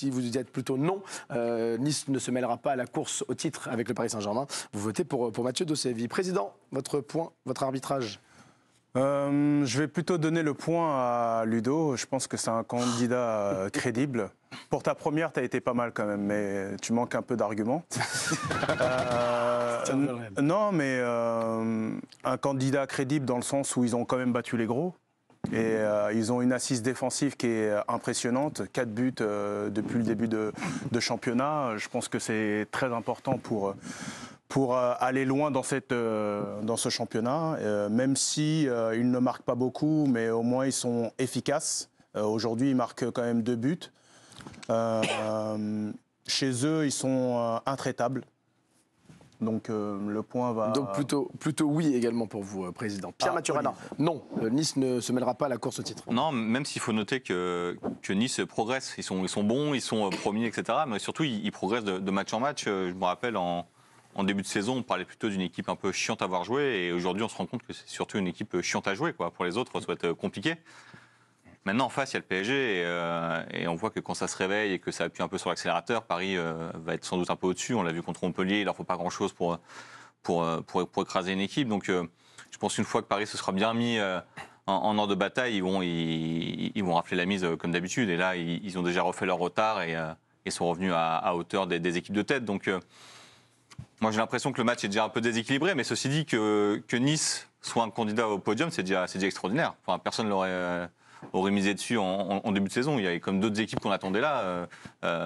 Si vous dites plutôt non, Nice ne se mêlera pas à la course au titre avec le Paris Saint-Germain. Vous votez pour Mathieu Dossévi. Président, votre point, votre arbitrage? Je vais plutôt donner le point à Ludo. Je pense que c'est un candidat crédible. Pour ta première, tu as été pas mal quand même, mais tu manques un peu d'arguments. Non, mais un candidat crédible dans le sens où ils ont quand même battu les gros. Et ils ont une assise défensive qui est impressionnante. 4 buts depuis le début de championnat. Je pense que c'est très important pour aller loin dans ce championnat, même si ils ne marquent pas beaucoup, mais au moins ils sont efficaces. Aujourd'hui, ils marquent quand même 2 buts. Chez eux, ils sont intraitables. Donc le point va... Donc plutôt oui également pour vous, Président. Pierre Mathurana, non, Nice ne se mêlera pas à la course au titre. Non, même s'il faut noter que Nice progresse. Ils sont bons, ils sont premiers, etc. Mais surtout, ils progressent de match en match. Je me rappelle en début de saison, on parlait plutôt d'une équipe un peu chiante à voir jouer. Et aujourd'hui, on se rend compte que c'est surtout une équipe chiante à jouer, quoi. Pour les autres, ça va être compliqué. Maintenant, en face, il y a le PSG. Et on voit que quand ça se réveille et que ça appuie un peu sur l'accélérateur, Paris va être sans doute un peu au-dessus. On l'a vu contre Montpellier, il ne leur faut pas grand-chose pour écraser une équipe. Donc, je pense qu'une fois que Paris se sera bien mis en ordre de bataille, ils vont rafler la mise comme d'habitude. Et là, ils ont déjà refait leur retard et sont revenus à hauteur des équipes de tête. Donc... Moi, j'ai l'impression que le match est déjà un peu déséquilibré, mais ceci dit, que Nice soit un candidat au podium, c'est déjà extraordinaire. Enfin, personne ne aurait misé dessus en début de saison. Il y avait comme d'autres équipes qu'on attendait là,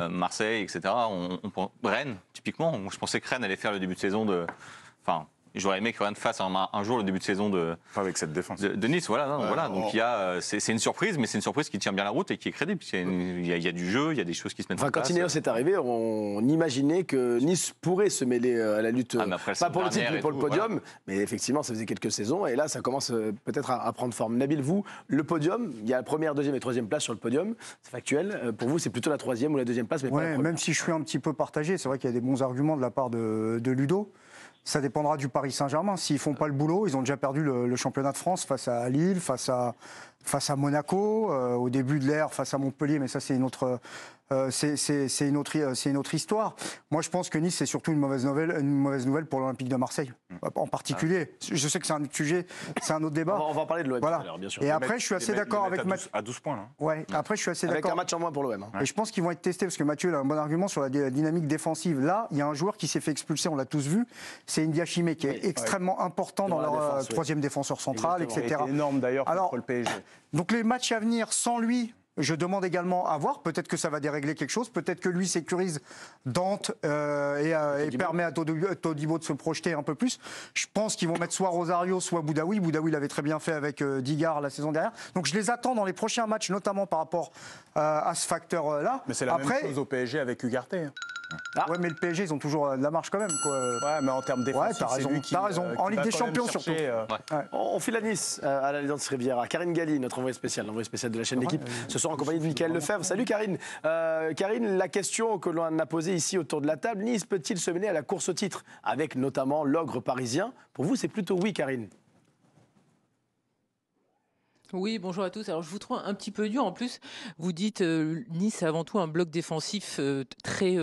Marseille, etc. Rennes, typiquement. Je pensais que Rennes allait faire le début de saison de... Enfin, j'aurais aimé que Rennes fasse un jour le début de saison de... Pas avec cette défense. De Nice, voilà. Non, voilà. Donc, c'est une surprise, mais c'est une surprise qui tient bien la route et qui est crédible. Il y a du jeu, il y a des choses qui se mettent en place. Quand Inéos est arrivé, on imaginait que Nice pourrait se mêler à la lutte, pas pour le titre, mais pour le podium. Voilà. Mais effectivement, ça faisait quelques saisons et là, ça commence peut-être à prendre forme. Nabil, vous, le podium, il y a la première, deuxième et troisième place sur le podium, c'est factuel. Pour vous, c'est plutôt la troisième ou la deuxième place, mais pas la première. Même si je suis un petit peu partagé, c'est vrai qu'il y a des bons arguments de la part de Ludo. Ça dépendra du Paris Saint-Germain. S'ils ne font pas le boulot, ils ont déjà perdu le championnat de France face à Lille, face à Monaco, au début de l'ère, face à Montpellier, mais ça c'est une autre histoire. Moi, je pense que Nice, c'est surtout une mauvaise nouvelle pour l'Olympique de Marseille, en particulier. Je sais que c'est un autre sujet, c'est un autre débat. On va en parler de l'OM, voilà. Bien sûr. Et après, je suis assez d'accord avec Mathieu. À 12 points, là. Ouais, après, je suis assez d'accord. Avec un match en moins pour l'OM. Hein. Et je pense qu'ils vont être testés, parce que Mathieu a un bon argument sur la dynamique défensive. Là, il y a un joueur qui s'est fait expulser, on l'a tous vu, c'est Ndiachimé, qui est extrêmement important dans leur troisième défenseur central, etc. C'est énorme, d'ailleurs, contre le PSG. Donc, les matchs à venir sans lui... Je demande également à voir, peut-être que ça va dérégler quelque chose, peut-être que lui sécurise Dante et permet à Todibo de se projeter un peu plus. Je pense qu'ils vont mettre soit Rosario, soit Boudaoui. Boudaoui l'avait très bien fait avec Digard la saison dernière. Donc je les attends dans les prochains matchs, notamment par rapport à ce facteur-là. Mais c'est la même chose au PSG avec Ugarte. Ah. Ouais, mais le PSG, ils ont toujours de la marge quand même, quoi. Ouais, mais en termes défensifs, ouais, c'est lui qui... T'as raison, en Ligue des Champions surtout. Ouais. On file à Nice, à l'Allianz Riviera. Karine Galli, notre envoyée spéciale de la chaîne d'équipe, ce soir en compagnie de Michael Lefebvre. Salut Karine. Karine, la question que l'on a posée ici autour de la table, Nice peut-il se mêler à la course au titre, avec notamment l'ogre parisien? Pour vous, c'est plutôt oui, Karine. Oui, bonjour à tous. Alors, je vous trouve un petit peu dur. En plus, vous dites Nice avant tout un bloc défensif très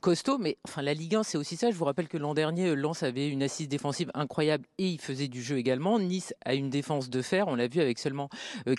costaud. Mais enfin, la Ligue 1, c'est aussi ça. Je vous rappelle que l'an dernier, Lens avait une assise défensive incroyable et il faisait du jeu également. Nice a une défense de fer. On l'a vu avec seulement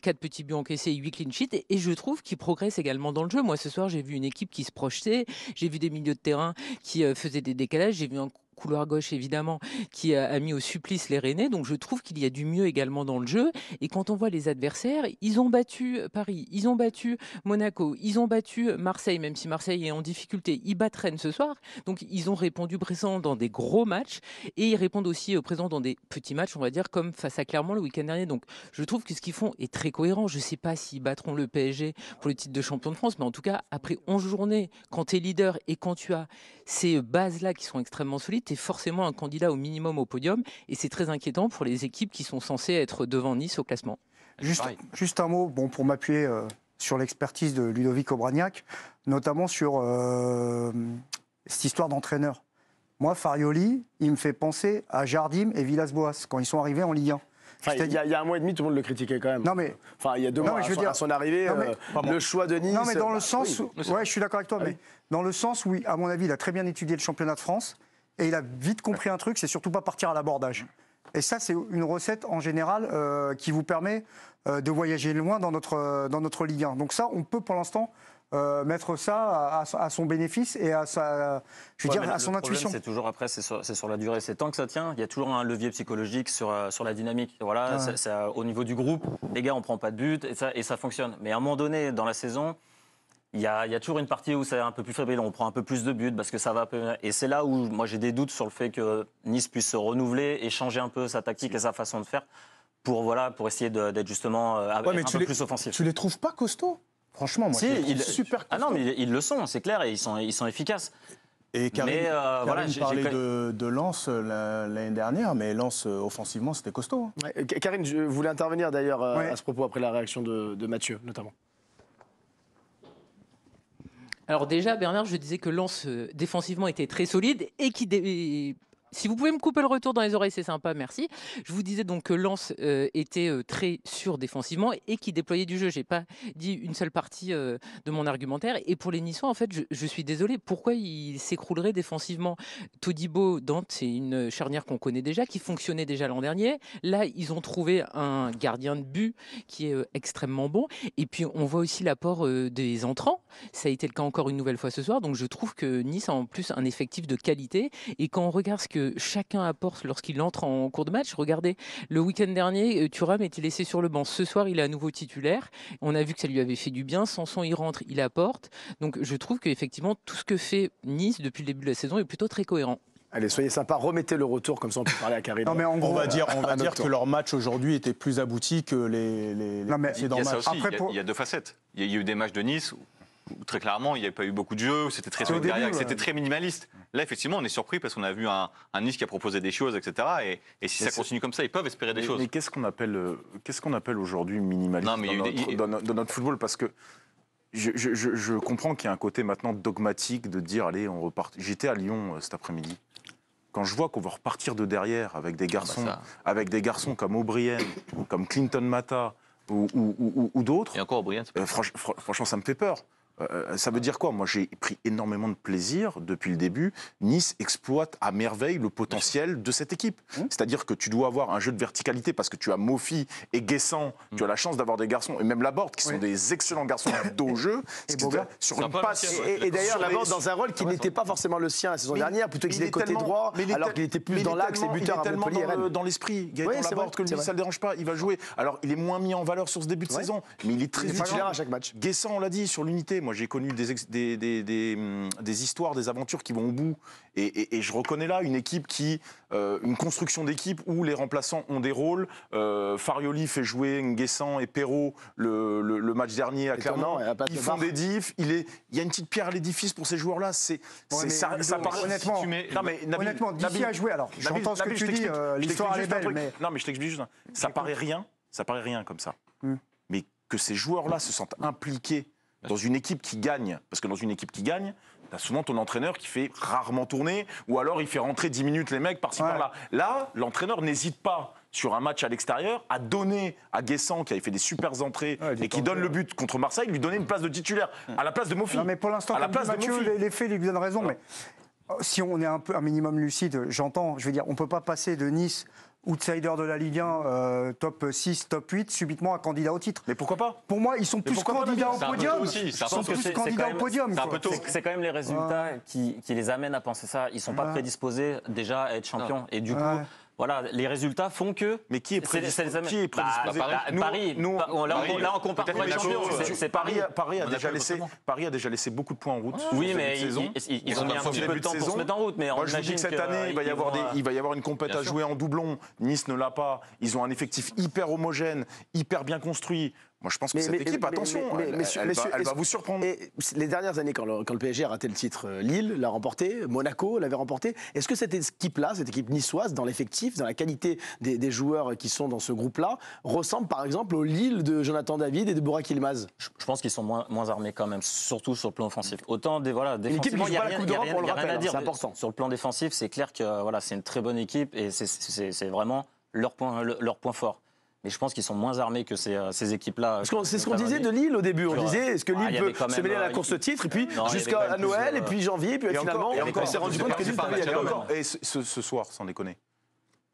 4 petits buts encaissés et 8 clean sheets. Et je trouve qu'ils progressent également dans le jeu. Moi, ce soir, j'ai vu une équipe qui se projetait. J'ai vu des milieux de terrain qui faisaient des décalages. J'ai vu un couloir gauche évidemment qui a mis au supplice les Rennais, donc je trouve qu'il y a du mieux également dans le jeu. Et quand on voit les adversaires, ils ont battu Paris, ils ont battu Monaco, ils ont battu Marseille, même si Marseille est en difficulté, ils battent Rennes ce soir. Donc ils ont répondu présent dans des gros matchs et ils répondent aussi présent dans des petits matchs, on va dire, comme face à Clermont le week-end dernier. Donc je trouve que ce qu'ils font est très cohérent. Je ne sais pas s'ils battront le PSG pour le titre de champion de France, mais en tout cas après 11 journées, quand tu es leader et quand tu as ces bases-là qui sont extrêmement solides, est forcément un candidat au minimum au podium et c'est très inquiétant pour les équipes qui sont censées être devant Nice au classement. Juste un mot pour m'appuyer sur l'expertise de Ludovic Obraniak, notamment sur cette histoire d'entraîneur. Moi, Farioli, il me fait penser à Jardim et Villas-Boas quand ils sont arrivés en Ligue 1. Il y a un mois et demi, tout le monde le critiquait quand même. Non, mais. Enfin, il y a deux mois, je veux dire, à son arrivée, le choix de Nice. Non, mais dans le sens où. Ouais, je suis d'accord avec toi, mais dans le sens où, à mon avis, il a très bien étudié le championnat de France et il a vite compris un truc, c'est surtout pas partir à l'abordage. Et ça, c'est une recette en général qui vous permet de voyager loin dans notre Ligue 1. Donc, ça, on peut pour l'instant. Mettre ça à son bénéfice et à, sa, je veux dire, à son intuition. C'est toujours après, c'est sur la durée. C'est tant que ça tient, il y a toujours un levier psychologique sur la dynamique. Voilà, ça, au niveau du groupe, les gars, on ne prend pas de but et ça fonctionne. Mais à un moment donné, dans la saison, il y a toujours une partie où c'est un peu plus fébrile, on prend un peu plus de buts parce que ça va un peu. Et c'est là où moi j'ai des doutes sur le fait que Nice puisse se renouveler et changer un peu sa tactique et sa façon de faire pour essayer d'être justement un peu plus offensif. Tu les trouves pas costauds ? Franchement, moi, ils sont super. Ah non, mais ils le sont, c'est clair, et ils sont efficaces. Et Karine, parlait de Lens l'année dernière, mais Lens, offensivement, c'était costaud. Hein. Ouais, Karine, je voulais intervenir d'ailleurs à ce propos, après la réaction de Mathieu, notamment. Alors déjà, Bernard, je disais que Lens, défensivement, était très solide et qui... Si vous pouvez me couper le retour dans les oreilles, c'est sympa, merci. Je vous disais donc que Lens était très sûr défensivement et qui déployait du jeu. Je n'ai pas dit une seule partie de mon argumentaire. Et pour les Niçois, en fait, je suis désolé. Pourquoi ils s'écrouleraient défensivement? Todibo, Dante, c'est une charnière qu'on connaît déjà, qui fonctionnait déjà l'an dernier. Là, ils ont trouvé un gardien de but qui est extrêmement bon. Et puis, on voit aussi l'apport des entrants. Ça a été le cas encore une nouvelle fois ce soir. Donc, je trouve que Nice a en plus un effectif de qualité. Et quand on regarde ce que chacun apporte lorsqu'il entre en cours de match. Regardez, le week-end dernier, Thuram était laissé sur le banc. Ce soir, il est à nouveau titulaire. On a vu que ça lui avait fait du bien. Samson, il rentre, il apporte. Donc, je trouve qu'effectivement, tout ce que fait Nice depuis le début de la saison est plutôt très cohérent. Allez, soyez sympa, remettez le retour, comme ça on peut parler à Karine. Non mais en gros, on va dire que leur match aujourd'hui était plus abouti que les précédents matchs. Il y a deux facettes. Il y a eu des matchs de Nice où très clairement, il n'y avait pas eu beaucoup de jeux, c'était très solide derrière, c'était très minimaliste. Là, effectivement, on est surpris parce qu'on a vu un Nice qui a proposé des choses, etc. Et si ça continue comme ça, ils peuvent espérer des choses. Mais qu'est-ce qu'on appelle aujourd'hui minimaliste dans notre football? Parce que je comprends qu'il y a un côté maintenant dogmatique de dire, allez, on repart. J'étais à Lyon cet après-midi. Quand je vois qu'on va repartir de derrière avec des garçons, comme O'Brien, comme Clinton Mata ou d'autres... Et encore O'Brien. Franchement, ça me fait peur. Ça veut dire quoi? Moi, j'ai pris énormément de plaisir depuis le début. Nice exploite à merveille le potentiel de cette équipe. C'est-à-dire que tu dois avoir un jeu de verticalité parce que tu as Moffi et Gaëssan, tu as la chance d'avoir des garçons, et même Laborde, qui sont des excellents garçons dos au jeu. Et Boga, sur une passe. Et d'ailleurs, Laborde dans un rôle qui n'était pas forcément le sien la saison dernière, plutôt qu'il était côté droit, alors qu'il était plus dans l'axe et buteur à Montpellier et Rennes. Il est tellement dans l'esprit, Gaëssan Laborde, que ça ne le dérange pas, il va jouer. Alors, il est moins mis en valeur sur ce début de saison, mais il est très utile à chaque match. Gaëssan, on l'a dit, sur l'unité. Moi, j'ai connu des histoires, des aventures qui vont au bout. Et je reconnais là une équipe une construction d'équipe où les remplaçants ont des rôles. Farioli fait jouer Nguessan et Perrault le match dernier à Clermont. Ils font des diffs. Il y a une petite pierre à l'édifice pour ces joueurs-là. Ça paraît honnêtement. Honnêtement, Nabil a joué. Alors, j'entends ce que tu dis. L'histoire est belle, mais non, mais je t'explique juste. Ça paraît rien comme ça. Mais que ces joueurs-là se sentent impliqués. Dans une équipe qui gagne, parce que dans une équipe qui gagne, t'as souvent ton entraîneur qui fait rarement tourner, ou alors il fait rentrer 10 minutes les mecs par-ci par-là. Là, l'entraîneur n'hésite pas, sur un match à l'extérieur, à donner à Gaëssan, qui avait fait des super entrées et qui donne le but contre Marseille, lui donner une place de titulaire, à la place de Moffi. Non mais pour l'instant, Mathieu, les faits lui donnent raison, mais si on est un minimum lucide, j'entends, je veux dire, on ne peut pas passer de Nice... outsider de la Ligue 1, top 6, top 8, subitement à candidat au titre. Mais pourquoi pas? Pour moi, ils sont plus candidats au podium. Ils sont plus candidats au podium. C'est quand même les résultats qui les amènent à penser ça. Ils ne sont pas prédisposés déjà à être champions. Et du coup, voilà, les résultats font que... Mais qui est prédisposé? Paris. Là, on compare les champions. Paris a déjà laissé beaucoup de points en route. Oui, mais ils ont mis un petit peu de temps pour se mettre en route. Moi, je vous dis que cette année, il va y avoir une compète à jouer en doublon. Nice ne l'a pas. Ils ont un effectif hyper homogène, hyper bien construit. Moi, je pense que cette équipe, attention, elle va vous surprendre. Et les dernières années, quand le PSG a raté le titre, Lille l'a remporté, Monaco l'avait remporté. Est-ce que cette équipe-là, cette équipe niçoise, dans l'effectif, dans la qualité des joueurs qui sont dans ce groupe-là, ressemble par exemple au Lille de Jonathan David et de Burak Yılmaz? Je pense qu'ils sont moins armés quand même, surtout sur le plan offensif. Autant, défensivement, il n'y a rien à dire. C'est important. Sur le plan défensif, c'est clair que c'est une très bonne équipe et c'est vraiment leur point fort. mais je pense qu'ils sont moins armés que ces équipes-là. C'est ce qu'on disait de Lille au début. On disait, est-ce que Lille peut se mêler à la course au titre, et puis jusqu'à Noël, et puis janvier, puis finalement... On s'est rendu compte que Lille peut y aller encore. Et ce soir, sans déconner,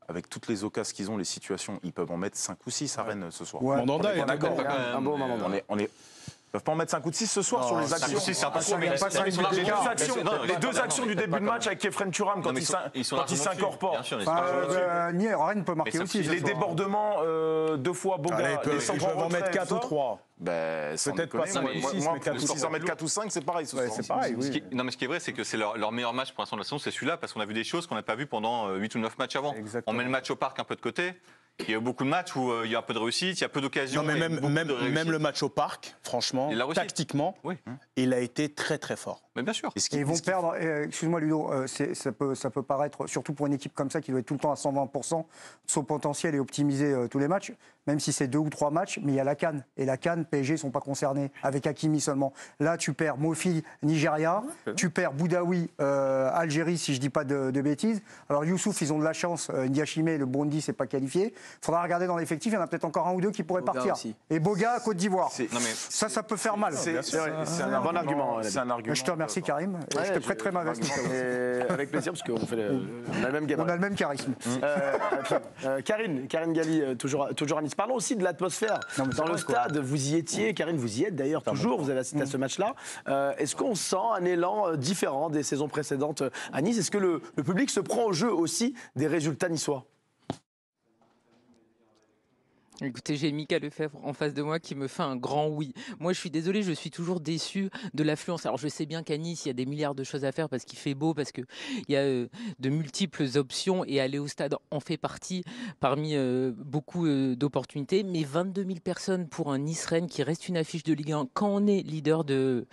avec toutes les occasions qu'ils ont, les situations, ils peuvent en mettre 5 ou 6 à Rennes ce soir. Mandanda est d'accord. Un bon Mandanda. Ils ne peuvent pas en mettre 5 ou 6 ce soir sur les actions. Les deux actions du début de match avec Kefren Thuram quand il s'incorpore. Nier, Rennes peut marquer aussi. Les débordements, deux fois Boga. Ils peuvent en mettre 4 ou 3. Peut-être pas 5 ou 6, mais 4 ou 6. S'ils en mettent 4 ou 5, c'est pareil. C'est pareil. Non, mais ce qui est vrai, c'est que c'est leur meilleur match pour l'instant de la saison, c'est celui-là, parce qu'on a vu des choses qu'on n'a pas vues pendant 8 ou 9 matchs avant. On met le match au parc un peu de côté. Il y a beaucoup de matchs où il y a un peu de réussite, il y a peu d'occasions. Non, mais même le match au parc, franchement, tactiquement, oui, il a été très très fort. Mais bien sûr. Ils vont perdre, excuse-moi Ludo, ça peut paraître, surtout pour une équipe comme ça qui doit être tout le temps à 120%, son potentiel est optimisé tous les matchs, même si c'est 2 ou 3 matchs, mais il y a la CAN. Et la CAN, PSG ne sont pas concernés, avec Hakimi seulement. Là, tu perds Moffi, Nigeria, tu perds Boudaoui, Algérie, si je ne dis pas de bêtises. Alors Youssouf, ils ont de la chance, Ndiachimé, le Burundi, c'est pas qualifié. Il faudra regarder dans l'effectif, il y en a peut-être encore 1 ou 2 qui pourraient partir. Aussi. Et Boga, Côte d'Ivoire. Ça peut faire mal. C'est un bon argument. Je te remercie, Karim. Je te prêterai ma veste. Avec plaisir, parce qu'on a le même gabarit. On a le même charisme. Karine Galli, toujours à Nice. Parlons aussi de l'atmosphère dans le stade. Vous y étiez, Karine, vous y êtes d'ailleurs toujours. Vous avez assisté à ce match-là. Est-ce qu'on sent un élan différent des saisons précédentes à Nice? Est-ce que le public se prend au jeu aussi des résultats niçois? Écoutez, j'ai Michael Lefebvre en face de moi qui me fait un grand oui. Moi, je suis désolé, je suis toujours déçu de l'affluence. Alors, je sais bien qu'à Nice, il y a des milliards de choses à faire parce qu'il fait beau, parce qu'il y a de multiples options et aller au stade en fait partie parmi beaucoup d'opportunités. Mais 22 000 personnes pour un Nice-Rennes qui reste une affiche de Ligue 1 quand on est leader du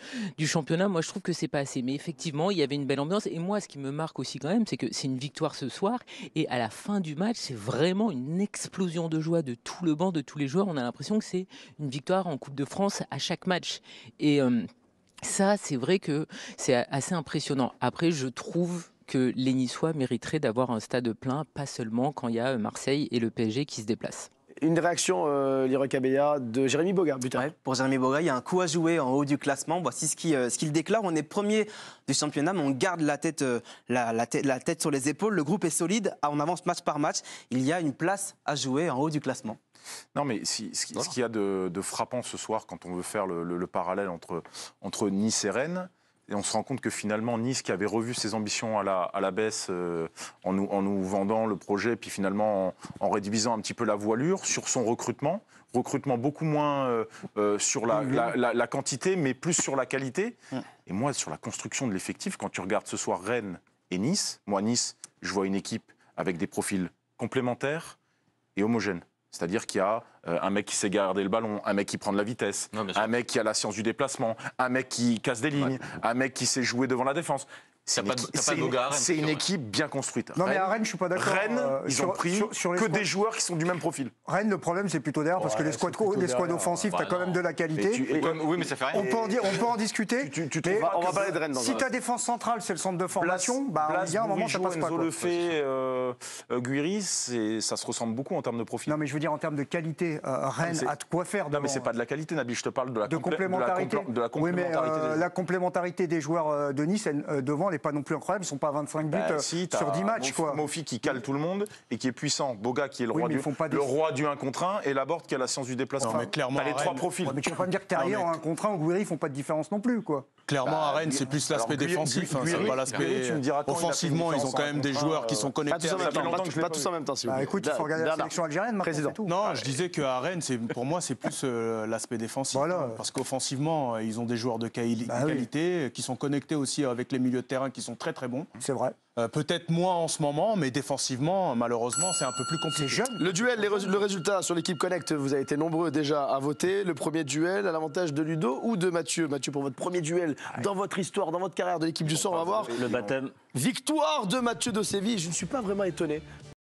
championnat, moi, je trouve que c'est pas assez. Mais effectivement, il y avait une belle ambiance. Et moi, ce qui me marque aussi quand même, c'est que c'est une victoire ce soir. Et à la fin du match, c'est vraiment une explosion de joie de tout le de tous les joueurs. On a l'impression que c'est une victoire en Coupe de France à chaque match. Et ça, c'est vrai que c'est assez impressionnant. Après, je trouve que les Niçois mériteraient d'avoir un stade plein, pas seulement quand il y a Marseille et le PSG qui se déplacent. Une réaction, Liroy Cabella, de Jérémy Boga. Ouais, pour Jérémy Boga, il y a un coup à jouer en haut du classement. Voici ce qu'il déclare. On est premier du championnat, mais on garde la tête sur les épaules. Le groupe est solide. On avance match par match. Il y a une place à jouer en haut du classement. Non, mais ce qu'il y a de frappant ce soir, quand on veut faire le parallèle entre Nice et Rennes, et on se rend compte que finalement, Nice, qui avait revu ses ambitions à la baisse en nous vendant le projet, puis finalement en rédivisant un petit peu la voilure sur son recrutement beaucoup moins sur la quantité, mais plus sur la qualité. Et moi, sur la construction de l'effectif, quand tu regardes ce soir Rennes et Nice, moi, Nice, je vois une équipe avec des profils complémentaires et homogènes. C'est-à-dire qu'il y a un mec qui sait garder le ballon, un mec qui prend de la vitesse, un mec qui a la science du déplacement, un mec qui casse des lignes, un mec qui sait jouer devant la défense. C'est une équipe bien construite. Non, mais à Rennes, je ne suis pas d'accord. Rennes, ils ont pris que des joueurs qui sont du même profil. Rennes, le problème, c'est plutôt derrière, parce que les squads offensifs, tu as quand même de la qualité. Oui, mais ça fait rien. On peut en discuter. On va parler de Rennes. Si ta défense centrale, c'est le centre de formation, il y a un moment, ça passe pas. Enzo Lefebvre, Guiri, ça se ressemble beaucoup en termes de profil. Non, mais je veux dire, en termes de qualité, Rennes a de quoi faire. Non, mais ce n'est pas de la qualité, Nabil, je te parle de la complémentarité. Oui, mais la complémentarité des joueurs de Nice, devant, pas non plus incroyable, ils ne sont pas à 25 buts sur 10 matchs. Moffi qui cale tout le monde et qui est puissant. Boga qui est le roi du 1 contre 1 et Laborde qui a la science du déplacement. Non, mais clairement, les 3 profils. Ouais, mais tu ne vas pas me dire que Terrier en 1 contre 1 ou Guiri, ils ne font pas de différence non plus. Clairement, à Rennes, c'est plus l'aspect défensif. Pas l'aspect offensivement, ils ont quand même des joueurs qui sont connectés. Pas tous en même temps. Écoute, il faut regarder la sélection algérienne. Non, je disais qu'à Rennes, pour moi, c'est plus l'aspect défensif. Parce qu'offensivement, ils ont des joueurs de qualité qui sont connectés aussi avec les milieux de terrain qui sont très très bons. C'est vrai. Peut-être moins en ce moment, mais défensivement, malheureusement, c'est un peu plus compliqué. Jeune. Le duel, le résultat sur l'équipe Connect, vous avez été nombreux déjà à voter. Le premier duel à l'avantage de Ludo ou de Mathieu? Mathieu, pour votre premier duel dans votre histoire, dans votre carrière de l'équipe du sang, on va voir. Le baptême. Victoire de Mathieu Dossévi. Je ne suis pas vraiment étonné